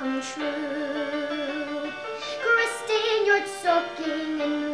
come true. Christine, you're soaking in